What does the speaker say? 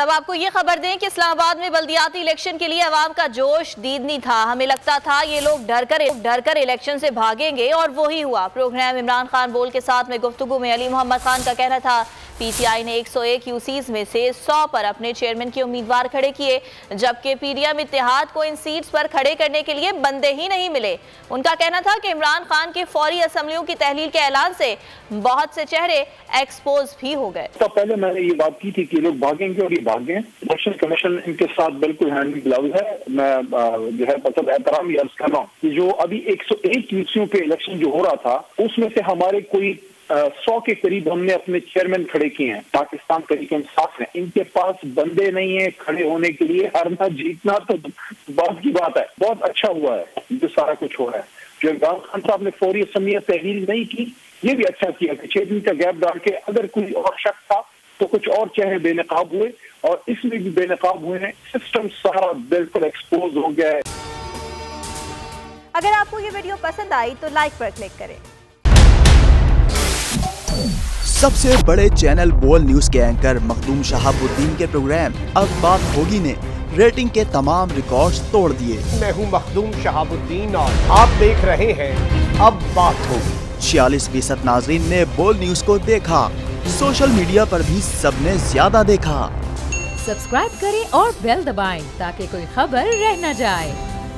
और अब आपको ये खबर दें कि इस्लामाबाद में बल्दियाती इलेक्शन के लिए आवाम का जोश दीदनी था। हमें लगता था ये लोग डरकर इलेक्शन से भागेंगे और वो ही हुआ। प्रोग्राम इमरान खान बोल के साथ में गुफ्तगू में अली मोहम्मद खान का कहना था पीटीआई ने 101 यूसीज में से 100 पर अपने चेयरमैन के उम्मीदवार खड़े किए, जबकि पीडीएम इत्तेहाद को इन सीट्स पर खड़े करने के लिए बंदे ही नहीं मिले। उनका कहना था कि इमरान खान के फौरी असम्बलियों की तहलील के ऐलान से बहुत से चेहरे एक्सपोज भी हो गए। तब पहले मैंने ये बात की थी कि लोग भागेंगे और ये भागे। इलेक्शन कमीशन इनके साथ बिल्कुल हैंडी ग्लव्स है। मैं जो है मतलब एहतराम अर्ज कर रहा हूँ कि जो अभी 101 यूसीयों पे इलेक्शन जो हो रहा था उसमें से हमारे कोई 100 के करीब हमने अपने चेयरमैन खड़े किए हैं। पाकिस्तान तहरीक-ए-इंसाफ ने इनके पास बंदे नहीं है खड़े होने के लिए। हारना जीतना तो बात की बात है। बहुत अच्छा हुआ है जो सारा कुछ हो रहा है। जो इमरान खान साहब ने फौरी असम्बलियां तहलील नहीं की, ये भी अच्छा किया कि 6 दिन का गैप डाल के अगर कोई और शख्स था तो कुछ और चेहरे बेनकाब हुए और इसमें भी बेनकाब हुए हैं। सिस्टम सारा बिल्कुल एक्सपोज हो गया है। अगर आपको ये वीडियो पसंद आई तो लाइक पर क्लिक करें। सबसे बड़े चैनल बोल न्यूज के एंकर मखदूम शहाबुद्दीन के प्रोग्राम अब बात होगी ने रेटिंग के तमाम रिकॉर्ड्स तोड़ दिए। मैं हूं मखदूम शहाबुद्दीन और आप देख रहे हैं अब बात होगी। 46% नाजरीन ने बोल न्यूज को देखा। सोशल मीडिया पर भी सबने ज्यादा देखा। सब्सक्राइब करें और बेल दबाएं ताकि कोई खबर रह न जाए।